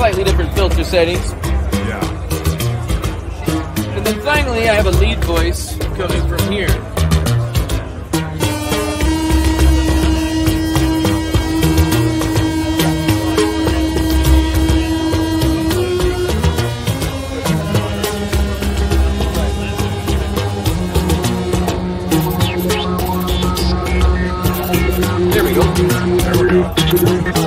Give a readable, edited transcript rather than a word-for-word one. slightly different filter settings. Yeah. And then finally, I have a lead voice coming from here. There we go.